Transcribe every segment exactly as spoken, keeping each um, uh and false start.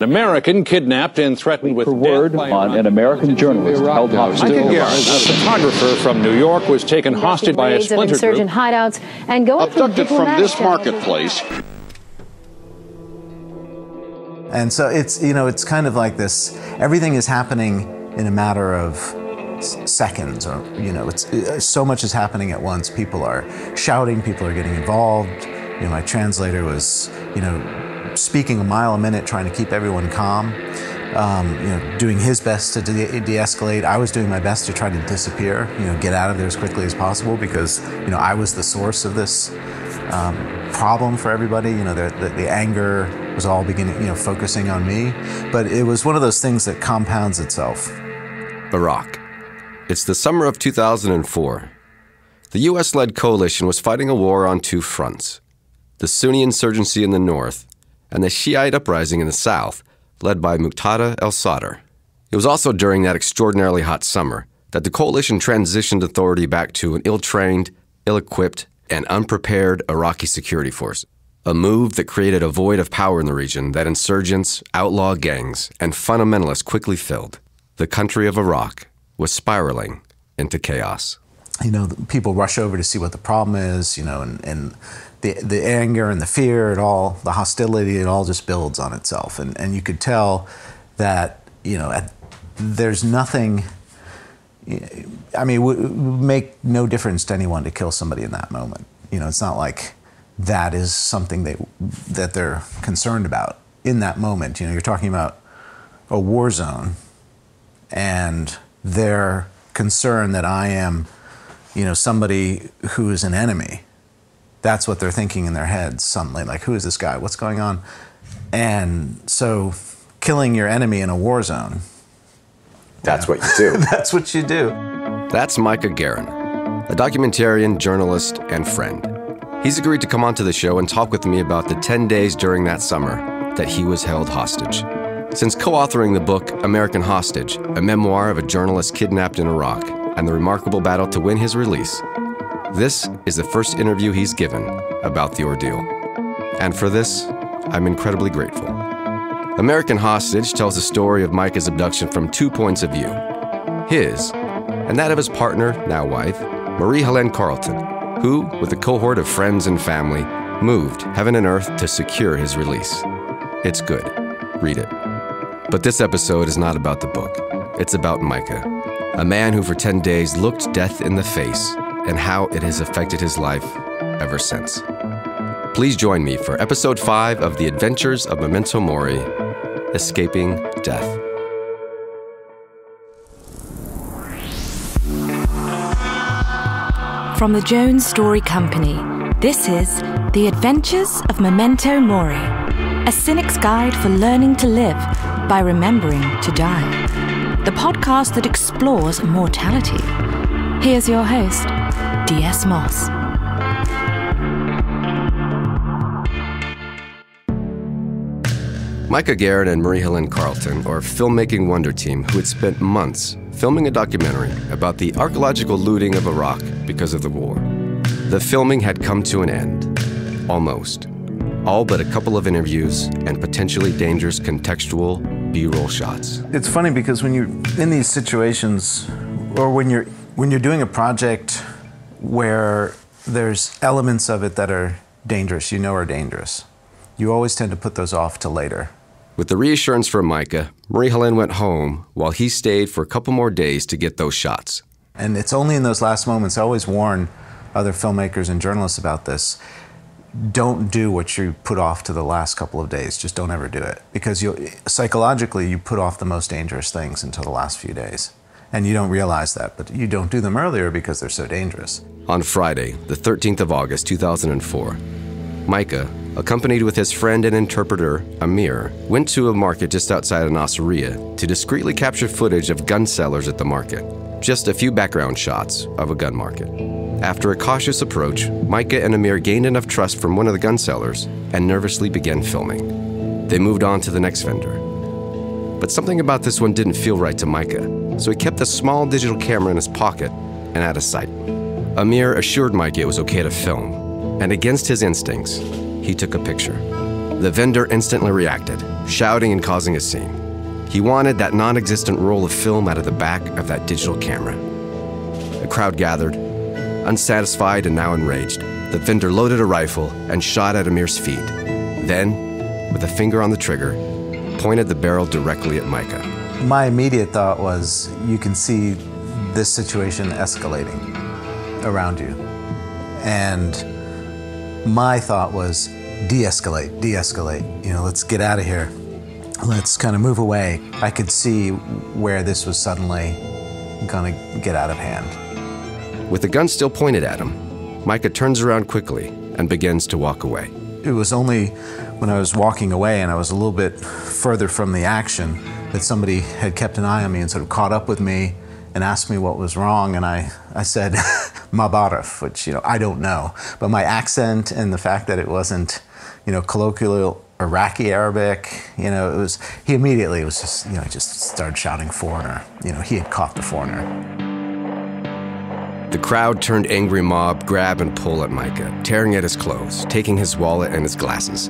An American kidnapped and threatened with death by an American journalist held hostage. Micah Garen, a photographer from New York, was taken hostage by a splinter group, insurgent hideouts, and going abducted from this marketplace. And so it's, you know, it's kind of like this. Everything is happening in a matter of seconds, or, you know, it's, it's so much is happening at once. People are shouting. People are getting involved. You know, my translator was, you know, speaking a mile a minute, trying to keep everyone calm, um, you know, doing his best to de- de-escalate. I was doing my best to try to disappear, you know, get out of there as quickly as possible, because, you know, I was the source of this um, problem for everybody. You know, the, the, the anger was all beginning, you know, focusing on me. But it was one of those things that compounds itself. Iraq. It's the summer of two thousand four. The U S-led coalition was fighting a war on two fronts: the Sunni insurgency in the north and the Shiite uprising in the south, led by Muqtada al-Sadr. It was also during that extraordinarily hot summer that the coalition transitioned authority back to an ill-trained, ill-equipped, and unprepared Iraqi security force, a move that created a void of power in the region that insurgents, outlaw gangs, and fundamentalists quickly filled. The country of Iraq was spiraling into chaos. You know, people rush over to see what the problem is, you know, and, and the the anger and the fear, it all, the hostility, it all just builds on itself. And, and you could tell that, you know, at, there's nothing, I mean, it would make no difference to anyone to kill somebody in that moment. You know, it's not like that is something they, that they're concerned about in that moment. You know, you're talking about a war zone, and their concern that I am, you know, somebody who is an enemy. That's what they're thinking in their heads suddenly, like, who is this guy? What's going on? And so killing your enemy in a war zone. That's yeah. what you do. That's what you do. That's Micah Garen, a documentarian, journalist, and friend. He's agreed to come onto the show and talk with me about the ten days during that summer that he was held hostage. Since co-authoring the book American Hostage, a memoir of a journalist kidnapped in Iraq, and the remarkable battle to win his release, this is the first interview he's given about the ordeal. And for this, I'm incredibly grateful. American Hostage tells the story of Micah's abduction from two points of view: his, and that of his partner, now wife, Marie-Hélène Carleton, who, with a cohort of friends and family, moved heaven and earth to secure his release. It's good. Read it. But this episode is not about the book. It's about Micah, a man who for ten days looked death in the face, and how it has affected his life ever since. Please join me for episode five of The Adventures of Memento Mori, Escaping Death. From the Jones Story Company, this is The Adventures of Memento Mori, a cynic's guide for learning to live by remembering to die. The podcast that explores mortality. Here's your host, D S Moss. Micah Garen and Marie-Hélène Carleton are a filmmaking wonder team who had spent months filming a documentary about the archaeological looting of Iraq because of the war. The filming had come to an end, almost. All but a couple of interviews and potentially dangerous contextual B-roll shots. It's funny because when you're in these situations, or when you're when you're doing a project where there's elements of it that are dangerous, you know are dangerous, you always tend to put those off to later. With the reassurance from Micah, Marie-Hélène went home while he stayed for a couple more days to get those shots. And it's only in those last moments. I always warn other filmmakers and journalists about this. Don't do what you put off to the last couple of days. Just don't ever do it. Because you'll, psychologically, you put off the most dangerous things until the last few days. And you don't realize that, but you don't do them earlier because they're so dangerous. On Friday, the thirteenth of August, two thousand four, Micah, accompanied with his friend and interpreter, Amir, went to a market just outside of Nasiriyah to discreetly capture footage of gun sellers at the market. Just a few background shots of a gun market. After a cautious approach, Micah and Amir gained enough trust from one of the gun sellers and nervously began filming. They moved on to the next vendor. But something about this one didn't feel right to Micah, so he kept a small digital camera in his pocket and out of sight. Amir assured Micah it was okay to film, and against his instincts, he took a picture. The vendor instantly reacted. shouting and causing a scene. He wanted that non-existent roll of film out of the back of that digital camera. A crowd gathered, unsatisfied and now enraged. The vendor loaded a rifle and shot at Amir's feet. Then, with a finger on the trigger, pointed the barrel directly at Micah. My immediate thought was, you can see this situation escalating around you. And my thought was, de-escalate, de-escalate. You know, let's get out of here. Let's kind of move away. I could see where this was suddenly gonna get out of hand. With the gun still pointed at him, Micah turns around quickly and begins to walk away. It was only when I was walking away and I was a little bit further from the action that somebody had kept an eye on me and sort of caught up with me and asked me what was wrong, and I, I said, Mabarif, which, you know, I don't know. But my accent and the fact that it wasn't, you know, colloquial Iraqi Arabic, you know, it was, he immediately was just, you know, just started shouting foreigner. You know, he had caught the foreigner. The crowd turned angry mob, grab and pull at Micah, tearing at his clothes, taking his wallet and his glasses.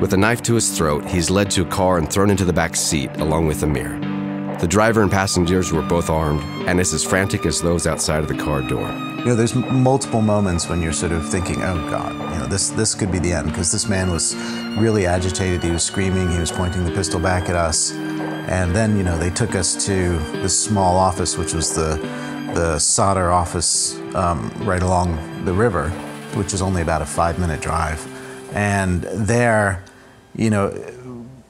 With a knife to his throat, he's led to a car and thrown into the back seat along with Amir. The driver and passengers were both armed and is as frantic as those outside of the car door. You know, there's multiple moments when you're sort of thinking, oh God, you know, this, this could be the end, because this man was really agitated. He was screaming, he was pointing the pistol back at us. And then, you know, they took us to this small office, which was the, the Sadr office um, right along the river, which is only about a five minute drive. And there, you know,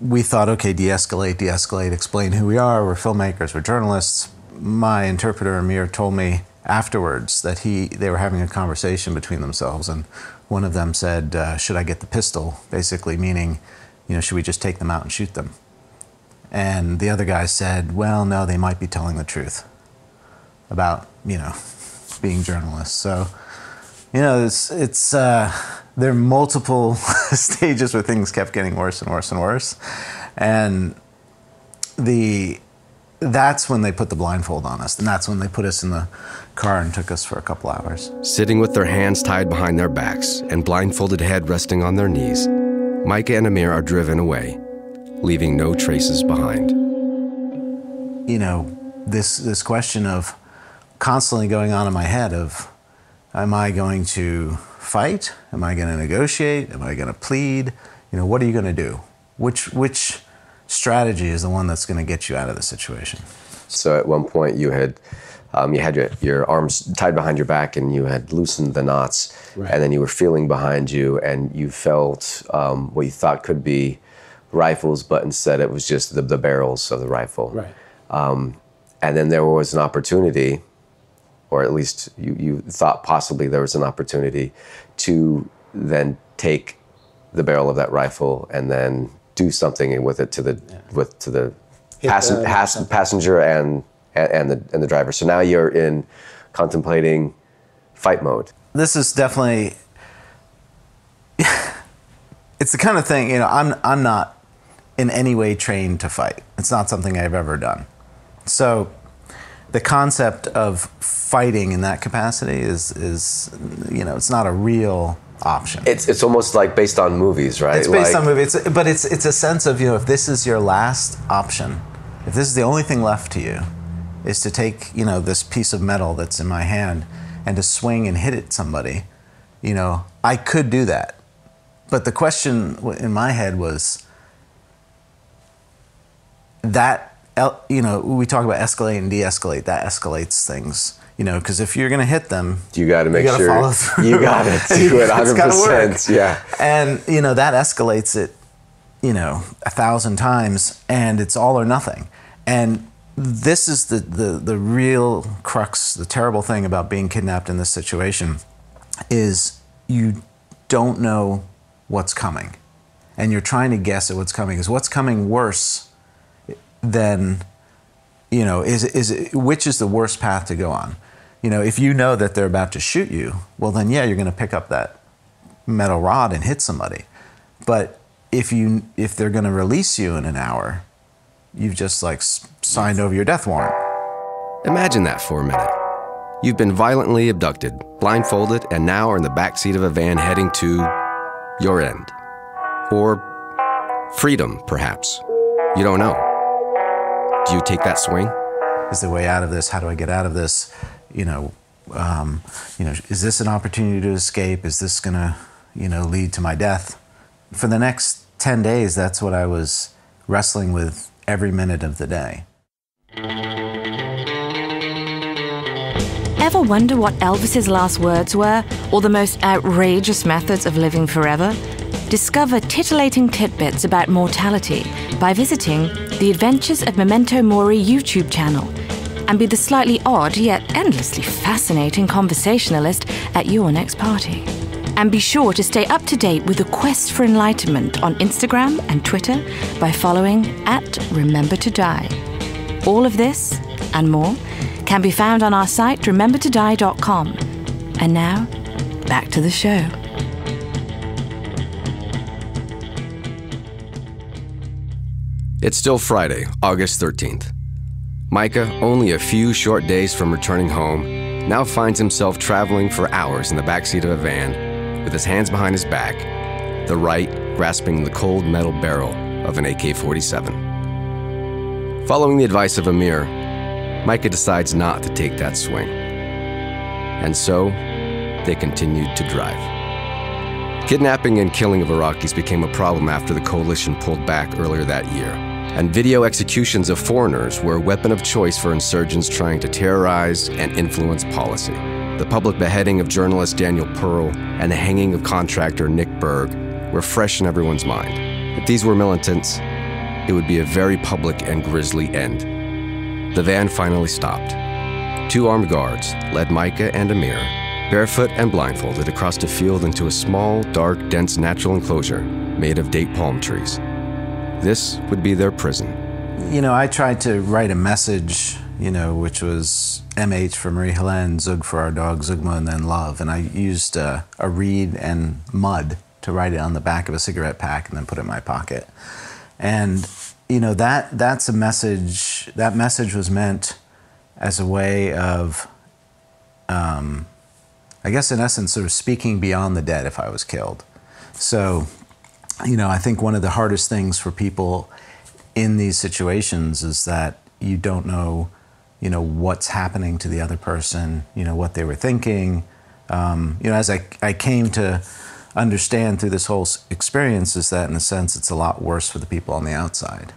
we thought, okay, de-escalate, de-escalate, explain who we are, we're filmmakers, we're journalists. My interpreter, Amir, told me afterwards that he they were having a conversation between themselves, and one of them said, uh, should I get the pistol? Basically meaning, you know, should we just take them out and shoot them? And the other guy said, well, no, they might be telling the truth about, you know, being journalists. So, you know, it's, it's uh, there are multiple stages where things kept getting worse and worse and worse. And the that's when they put the blindfold on us. And that's when they put us in the car and took us for a couple hours. Sitting with their hands tied behind their backs and blindfolded head resting on their knees, Micah and Amir are driven away, leaving no traces behind. You know, this, this question of constantly going on in my head of, am I going to fight? Am I going to negotiate? Am I going to plead? You know, what are you going to do? Which which strategy is the one that's going to get you out of the situation? So at one point you had um, you had your, your arms tied behind your back and you had loosened the knots, right. And then you were feeling behind you and you felt um, what you thought could be rifles, but instead it was just the, the barrels of the rifle. Right. Um, and then there was an opportunity, or at least you, you thought possibly there was an opportunity to then take the barrel of that rifle and then do something with it to the yeah. with to the, passen the has something. passenger and and the and the driver. So now you're in contemplating fight mode. This is definitely it's the kind of thing, you know, I'm I'm not in any way trained to fight. It's not something I've ever done. So the concept of fighting in that capacity is, is, you know, it's not a real option. It's it's almost like based on movies, right? It's based like, on movies, it's, but it's it's a sense of, you know, if this is your last option, if this is the only thing left to you, is to take, you know, this piece of metal that's in my hand and to swing and hit at somebody, you know, I could do that. But the question in my head was that, you know, we talk about escalate and de-escalate. That escalates things, you know, because if you're going to hit them, you got to make sure you got to follow through. You got to do it one hundred percent. Yeah. And, you know, that escalates it, you know, a thousand times, and it's all or nothing. And this is the, the, the real crux, the terrible thing about being kidnapped in this situation is you don't know what's coming. And you're trying to guess at what's coming. Is what's coming worse then, you know, is is which is the worst path to go on? You know, if you know that they're about to shoot you, well then yeah, you're going to pick up that metal rod and hit somebody. But if you if they're going to release you in an hour, you've just like signed over your death warrant. Imagine that for a minute. You've been violently abducted, blindfolded, and now are in the backseat of a van heading to your end, or Freedom, perhaps. You don't know. Do you take that swing? Is there a way out of this? How do I get out of this? You know, um, you know, is this an opportunity to escape? Is this gonna, you know, lead to my death? For the next ten days, that's what I was wrestling with every minute of the day. Ever wonder what Elvis's last words were, or the most outrageous methods of living forever? Discover titillating tidbits about mortality by visiting The Adventures of Memento Mori YouTube channel, and be the slightly odd yet endlessly fascinating conversationalist at your next party. And be sure to stay up to date with the quest for enlightenment on Instagram and Twitter by following at Remember to Die. All of this and more can be found on our site remember to die dot com. And now, back to the show. It's still Friday, August thirteenth. Micah, only a few short days from returning home, now finds himself traveling for hours in the backseat of a van, with his hands behind his back, the right grasping the cold metal barrel of an A K forty-seven. Following the advice of Amir, Micah decides not to take that swing. And so, they continued to drive. Kidnapping and killing of Iraqis became a problem after the coalition pulled back earlier that year, and video executions of foreigners were a weapon of choice for insurgents trying to terrorize and influence policy. The public beheading of journalist Daniel Pearl and the hanging of contractor Nick Berg were fresh in everyone's mind. If these were militants, it would be a very public and grisly end. The van finally stopped. Two armed guards led Micah and Amir, barefoot and blindfolded, across a field into a small, dark, dense natural enclosure made of date palm trees. This would be their prison. You know, I tried to write a message, you know, which was M H for Marie-Hélène, Zug for our dog, Zugma, and then love. And I used uh, a reed and mud to write it on the back of a cigarette pack and then put it in my pocket. And, you know, that that's a message, that message was meant as a way of, um, I guess in essence, sort of speaking beyond the dead if I was killed. So, you know, I think one of the hardest things for people in these situations is that you don't know, you know, what's happening to the other person, you know, what they were thinking. Um, you know, as I, I came to understand through this whole experience is that, in a sense, it's a lot worse for the people on the outside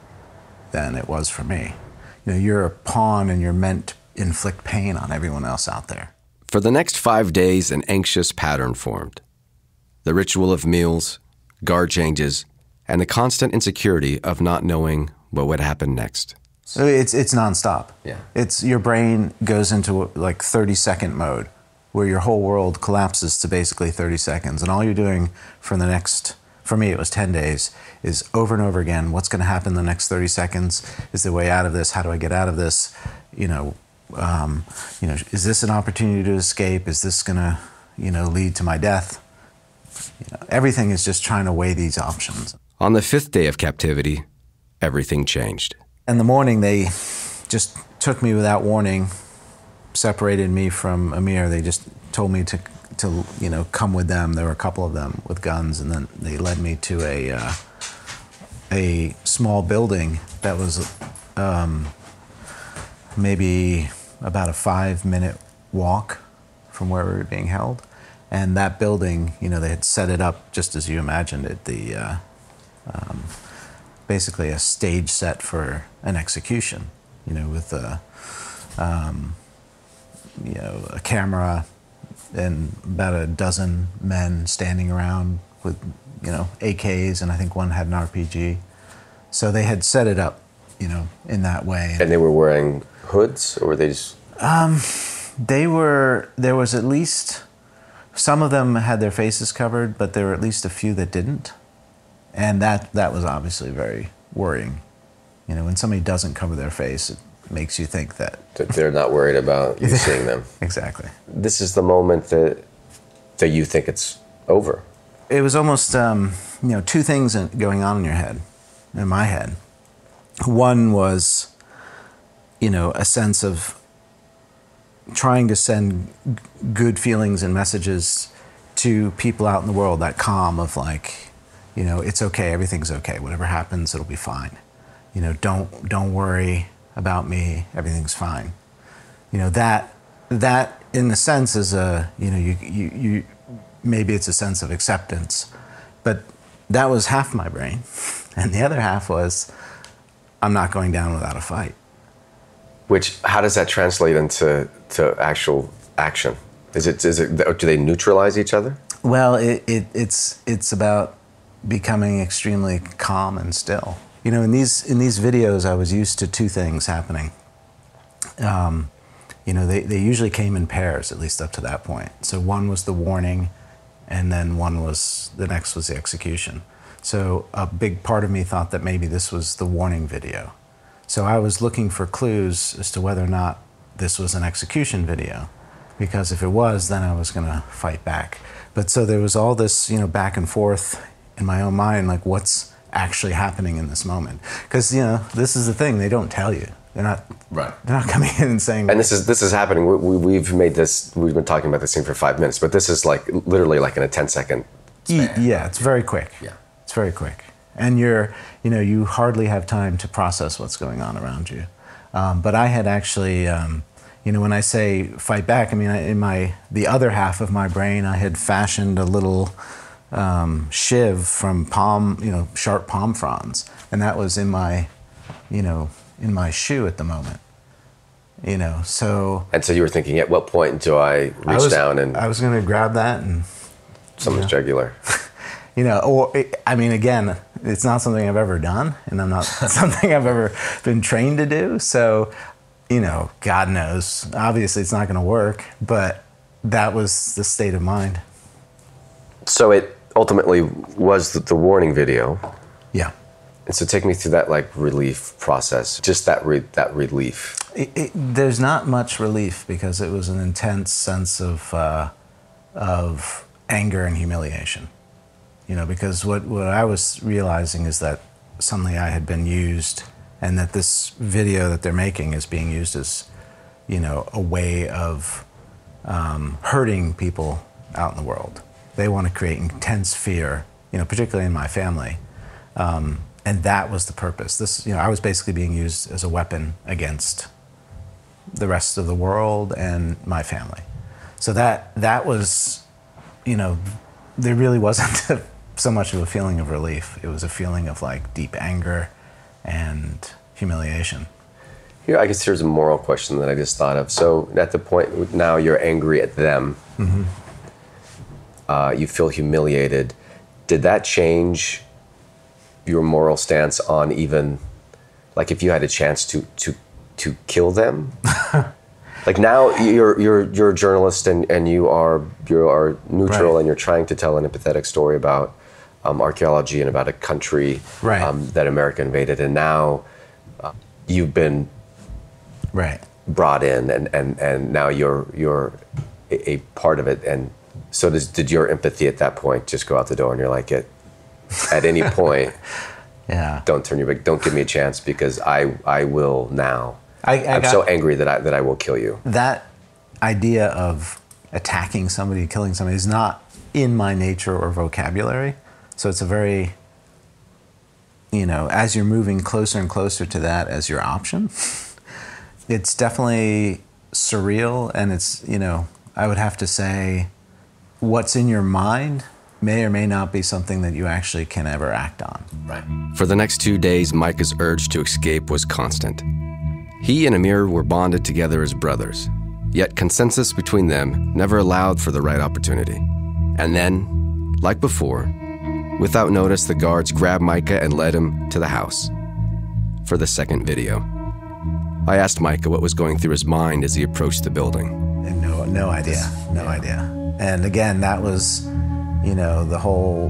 than it was for me. You know, you're a pawn and you're meant to inflict pain on everyone else out there. For the next five days, an anxious pattern formed. The ritual of meals, guard changes, and the constant insecurity of not knowing what would happen next. So it's it's nonstop. Yeah. It's your brain goes into like thirty second mode, where your whole world collapses to basically thirty seconds, and all you're doing for the next, for me it was ten days, is over and over again. What's going to happen in the next thirty seconds? Is there a way out of this? How do I get out of this? You know, um, you know, is this an opportunity to escape? Is this going to, you know, lead to my death? You know, everything is just trying to weigh these options. On the fifth day of captivity, everything changed. In the morning, they just took me without warning, separated me from Amir. They just told me to, to you know, come with them. There were a couple of them with guns, and then they led me to a uh, a small building that was um, maybe about a five-minute walk from where we were being held. And that building, you know, they had set it up just as you imagined it. The uh, um, basically a stage set for an execution, you know, with a, um, you know, a camera and about a dozen men standing around with, you know, A Ks, and I think one had an R P G. So they had set it up, you know, in that way. And they were wearing hoods, or were they just? Um, they were, there was at least, some of them had their faces covered, but there were at least a few that didn't. And that, that was obviously very worrying. You know, when somebody doesn't cover their face, it makes you think that... that they're not worried about you seeing them. Exactly. This is the moment that, that you think it's over. It was almost, um, you know, two things going on in your head, in my head. One was, you know, a sense of trying to send good feelings and messages to people out in the world, that calm of like, you know, it's okay, everything's okay. Whatever happens, it'll be fine. You know, don't don't worry about me, everything's fine. You know, that that in a sense is a, you know, you you, you maybe it's a sense of acceptance, but that was half my brain. And the other half was, I'm not going down without a fight. Which, how does that translate into to actual action? Is it is it do they neutralize each other? Well, it, it it's it's about becoming extremely calm and still. You know, in these in these videos, I was used to two things happening. Um, you know, they they usually came in pairs, at least up to that point. So one was the warning, and then one was the next was the execution. So a big part of me thought that maybe this was the warning video. So I was looking for clues as to whether or not this was an execution video, because if it was, then I was gonna fight back. But so there was all this, you know, back and forth in my own mind, like what's actually happening in this moment? Because, you know, this is the thing, they don't tell you. They're not, right. They're not coming in and saying. And this is this is happening. We, we, we've made this, we've been talking about this scene for five minutes, but this is like literally like in a ten second span. Yeah, it's very quick. Yeah. It's very quick. And you're, you know, you hardly have time to process what's going on around you. Um, but I had actually, um, you know, when I say fight back, I mean, in my, the other half of my brain, I had fashioned a little um, shiv from palm, you know, sharp palm fronds. And that was in my, you know, in my shoe at the moment, you know, so. And so you were thinking, at what point do I reach I was, down and. I was gonna grab that and. Someone's you know. Jugular. You know, or, I mean, again, it's not something I've ever done, and I'm not something I've ever been trained to do. So, you know, God knows, obviously it's not going to work, but that was the state of mind. So it ultimately was the, the warning video. Yeah. And so take me through that, like, relief process, just that, re that relief. It, it, there's not much relief, because it was an intense sense of, uh, of anger and humiliation. You know, because what, what I was realizing is that suddenly I had been used, and that this video that they're making is being used as, you know, a way of um, hurting people out in the world. They want to create intense fear, you know, particularly in my family. Um, and that was the purpose. This, you know, I was basically being used as a weapon against the rest of the world and my family. So that, that was, you know, there really wasn't so much of a feeling of relief. It was a feeling of like deep anger and humiliation. Here, I guess here's a moral question that I just thought of. So at the point now you're angry at them, mm-hmm. uh, you feel humiliated. Did that change your moral stance on even, like if you had a chance to, to, to kill them? Like now you're you're you're a journalist and, and you are you are neutral, right. And you're trying to tell an empathetic story about um, archaeology and about a country, right. um, that America invaded, and now uh, you've been right brought in and, and, and now you're you're a, a part of it. And so does, did your empathy at that point just go out the door, and you're like, it at any point, yeah, don't turn your back, don't give me a chance, because I I will now. I, I I'm got, so angry that I, that I will kill you. That idea of attacking somebody, killing somebody, is not in my nature or vocabulary. So it's a very, you know, as you're moving closer and closer to that as your option, it's definitely surreal. And it's, you know, I would have to say what's in your mind may or may not be something that you actually can ever act on. Right. For the next two days, Micah's urge to escape was constant. He and Amir were bonded together as brothers, yet consensus between them never allowed for the right opportunity. And then, like before, without notice, the guards grabbed Micah and led him to the house for the second video. I asked Micah what was going through his mind as he approached the building. And no, no idea, no idea. And again, that was, you know, the whole,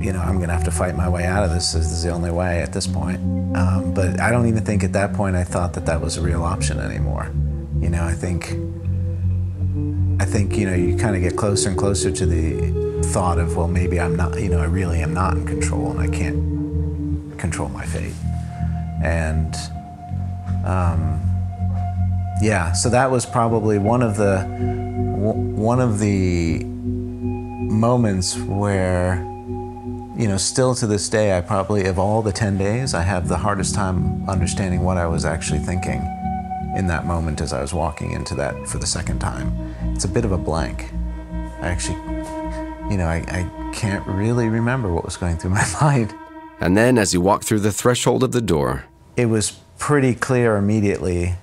you know, I'm gonna have to fight my way out of this. This is the only way at this point. Um, but I don't even think at that point I thought that that was a real option anymore. You know, I think, I think, you know, you kind of get closer and closer to the thought of, well, maybe I'm not, you know, I really am not in control, and I can't control my fate. And um, yeah, so that was probably one of the, one of the moments where, you know, still to this day, I probably, of all the ten days, I have the hardest time understanding what I was actually thinking in that moment as I was walking into that for the second time. It's a bit of a blank. I actually, you know, I, I can't really remember what was going through my mind. And then as you walked through the threshold of the door, it was pretty clear immediately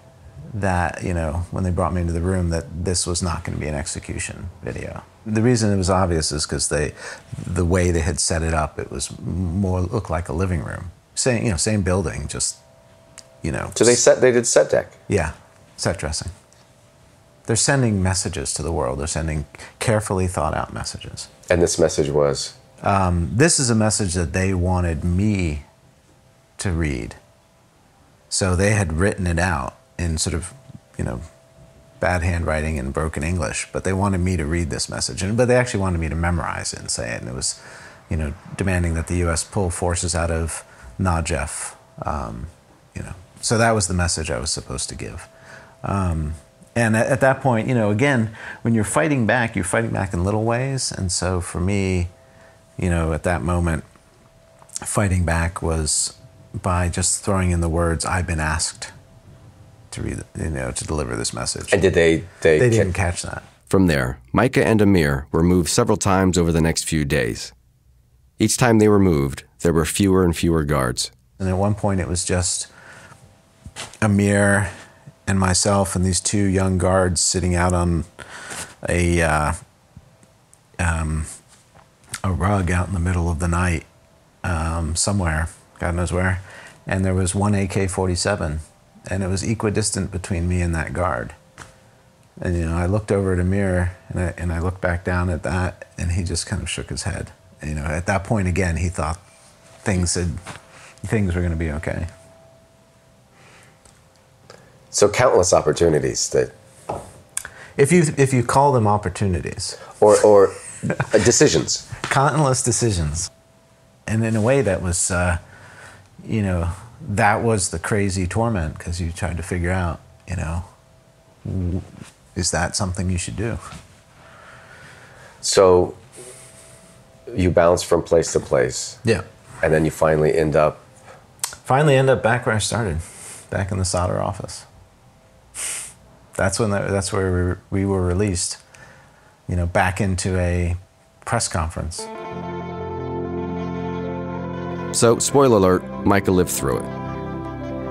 that, you know, when they brought me into the room, that this was not going to be an execution video. The reason it was obvious is because they, the way they had set it up, it was more looked like a living room. Same, you know, same building, just, you know. So they set, they did set deck. Yeah, set dressing. They're sending messages to the world. They're sending carefully thought out messages. And this message was? Um, this is a message that they wanted me to read. So they had written it out in sort of, you know, bad handwriting and broken English, but they wanted me to read this message, and but they actually wanted me to memorize it and say it, and it was, you know, demanding that the U S pull forces out of Najaf, um, you know. So that was the message I was supposed to give. Um, and at, at that point, you know, again, when you're fighting back, you're fighting back in little ways, and so for me, you know, at that moment, fighting back was by just throwing in the words, "I've been asked to read, you know, to deliver this message." And did they? They, they didn't catch that. From there, Micah and Amir were moved several times over the next few days. Each time they were moved, there were fewer and fewer guards. And at one point, it was just Amir and myself and these two young guards sitting out on a uh, um, a rug out in the middle of the night um, somewhere, God knows where, and there was one A K forty-seven. And it was equidistant between me and that guard. And, you know, I looked over at Amir, and I, and I looked back down at that, and he just kind of shook his head. And, you know, at that point, again, he thought things had, things were going to be okay. So countless opportunities that... If you, if you call them opportunities. Or, or decisions. Countless decisions. And in a way that was, uh, you know... that was the crazy torment, because you tried to figure out, you know, is that something you should do? So you bounce from place to place. Yeah. And then you finally end up... Finally end up back where I started, back in the Sadr office. That's when that, that's where we were released, you know, back into a press conference. So, spoiler alert, Micah lived through it.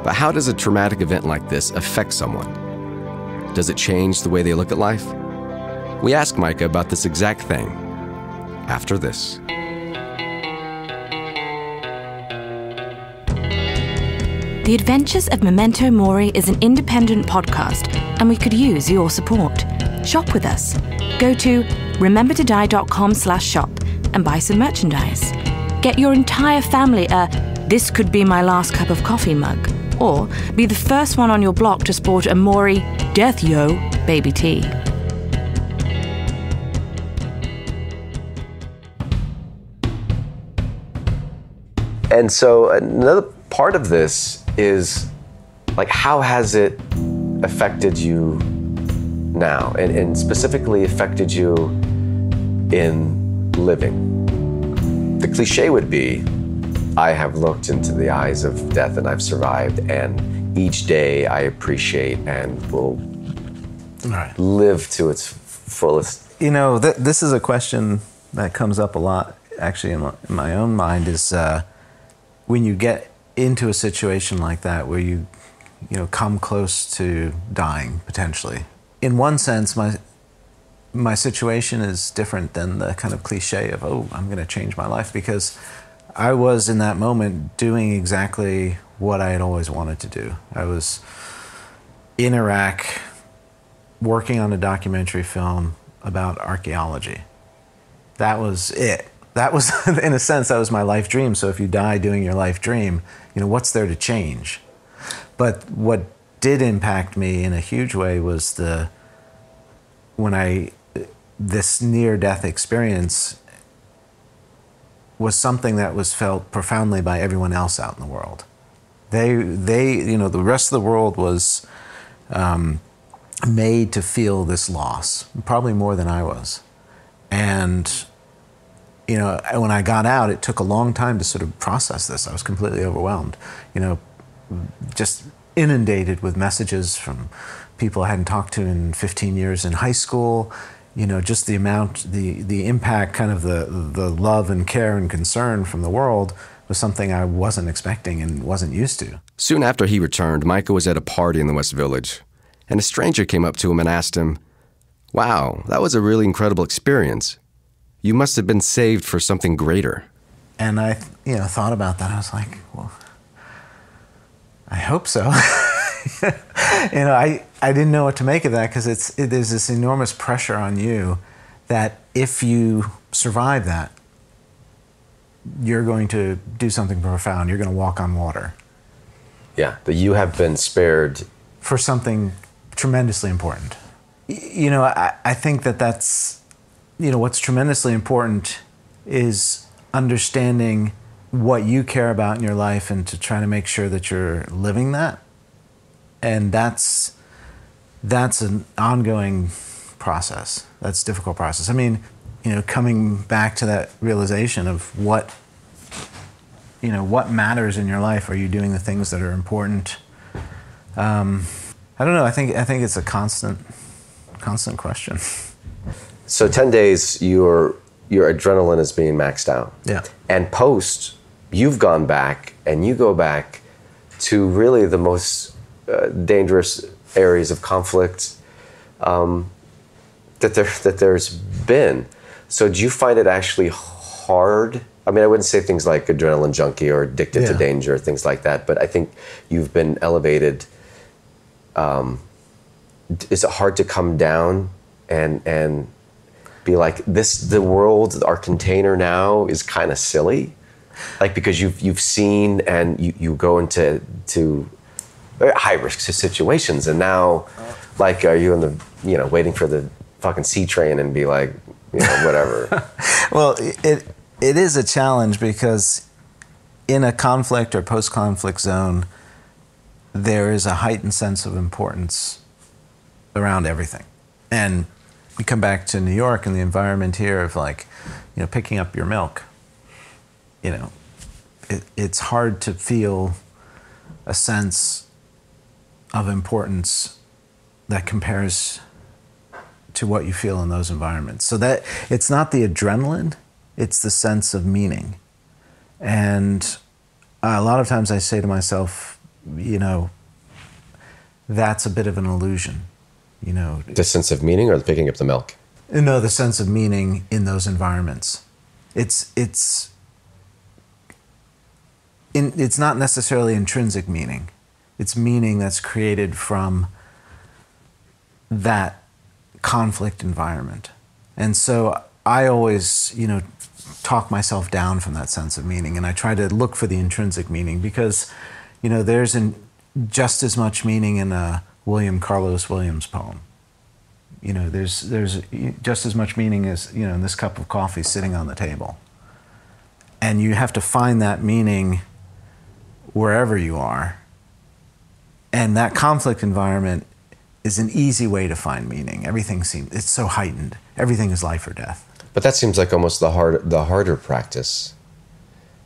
But how does a traumatic event like this affect someone? Does it change the way they look at life? We ask Micah about this exact thing after this. The Adventures of Memento Mori is an independent podcast, and we could use your support. Shop with us. Go to remember to die dot com slash shop and buy some merchandise. Get your entire family a "This could be my last cup of coffee" mug, or be the first one on your block to sport a Mori "Death Yo" baby tee. And so another part of this is, like, how has it affected you now, and, and specifically affected you in living? The cliche would be, I have looked into the eyes of death and I've survived, and each day I appreciate and will right. live to its fullest. You know, th this is a question that comes up a lot, actually, in my, in my own mind, is uh, when you get into a situation like that where you, you know, come close to dying, potentially. In one sense, my... my situation is different than the kind of cliche of, oh, I'm going to change my life, because I was in that moment doing exactly what I had always wanted to do. I was in Iraq working on a documentary film about archaeology. That was it. That was, in a sense, that was my life dream. So if you die doing your life dream, you know, what's there to change? But what did impact me in a huge way was the, when I, this near-death experience was something that was felt profoundly by everyone else out in the world. They, they, you know, the rest of the world was um, made to feel this loss, probably more than I was. And you know, when I got out, it took a long time to sort of process this. I was completely overwhelmed, you know, just inundated with messages from people I hadn't talked to in fifteen years in high school. You know, just the amount, the the impact, kind of the the love and care and concern from the world was something I wasn't expecting and wasn't used to. Soon after he returned, Micah was at a party in the West Village, and a stranger came up to him and asked him, "Wow, that was a really incredible experience. You must have been saved for something greater." And I, you know, thought about that. I was like, well, I hope so. You know, I, I didn't know what to make of that, because it's it, there's this enormous pressure on you that if you survive that, you're going to do something profound. You're going to walk on water. Yeah, that you have been spared. For something tremendously important. You know, I, I think that that's, you know, what's tremendously important is understanding what you care about in your life and to try to make sure that you're living that. And that's that's an ongoing process. That's a difficult process. I mean, you know, coming back to that realization of what, you know, what matters in your life. Are you doing the things that are important? Um, I don't know. I think I think it's a constant, constant question. So ten days, your your adrenaline is being maxed out. Yeah. And post, you've gone back and you go back to really the most Uh, dangerous areas of conflict um, that there that there's been. So do you find it actually hard? I mean, I wouldn't say things like adrenaline junkie or addicted yeah. to danger, things like that, but I think you've been elevated. Um, is it hard to come down and and be like, this, the world, our container now is kind of silly? Like, because you've you've seen and you, you go into to high risk situations, and now, like, are you in the, you know, waiting for the fucking C train and be like, you know, whatever? Well, it it is a challenge, because in a conflict or post-conflict zone, there is a heightened sense of importance around everything. And we come back to New York and the environment here of, like, you know, picking up your milk. You know, it, it's hard to feel a sense of importance that compares to what you feel in those environments. So that it's not the adrenaline, it's the sense of meaning. And a lot of times I say to myself, you know, that's a bit of an illusion, you know. The sense of meaning, or the picking up the milk? No, the sense of meaning in those environments. It's, it's, in, it's not necessarily intrinsic meaning. It's meaning that's created from that conflict environment. And so I always, you know, talk myself down from that sense of meaning, and I try to look for the intrinsic meaning, because, you know, there's an, just as much meaning in a William Carlos Williams poem. You know, there's, there's just as much meaning as, you know, in this cup of coffee sitting on the table. And you have to find that meaning wherever you are. And that conflict environment is an easy way to find meaning. Everything seems, it's so heightened. Everything is life or death. But that seems like almost the hard, the harder practice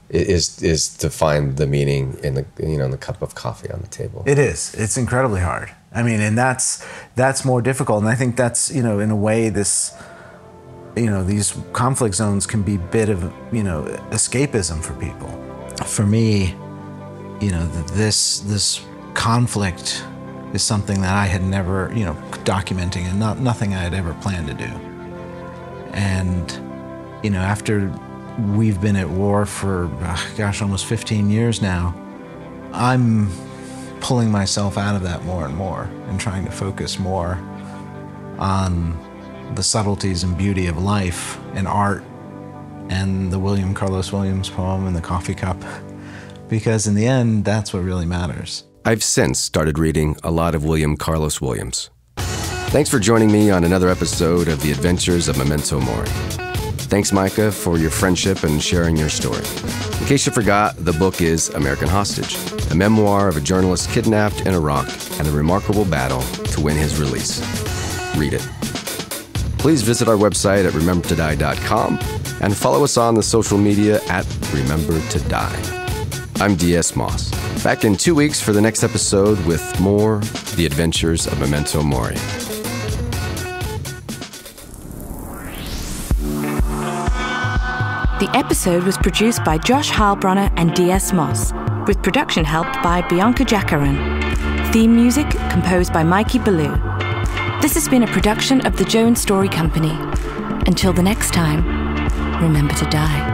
is is to find the meaning in the, you know, in the cup of coffee on the table. It is. It's incredibly hard. I mean, and that's that's more difficult. And I think that's, you know, in a way, this, you know, these conflict zones can be a bit of, you know, escapism for people. For me, you know, this this. conflict is something that I had never, you know, documenting, and not nothing I had ever planned to do. And, you know, after we've been at war for, gosh, almost fifteen years now, I'm pulling myself out of that more and more, and trying to focus more on the subtleties and beauty of life and art and the William Carlos Williams poem and the coffee cup, because in the end, that's what really matters. I've since started reading a lot of William Carlos Williams. Thanks for joining me on another episode of The Adventures of Memento Mori. Thanks, Micah, for your friendship and sharing your story. In case you forgot, the book is American Hostage, a memoir of a journalist kidnapped in Iraq and the remarkable battle to win his release. Read it. Please visit our website at remember to die dot com and follow us on the social media at Remember to Die. I'm D S Moss. Back in two weeks for the next episode with more The Adventures of Memento Mori. The episode was produced by Josh Heilbronner and D S Moss, with production help by Bianca Jacaran. Theme music composed by Mikey Ballou. This has been a production of the Jones Story Company. Until the next time, remember to die.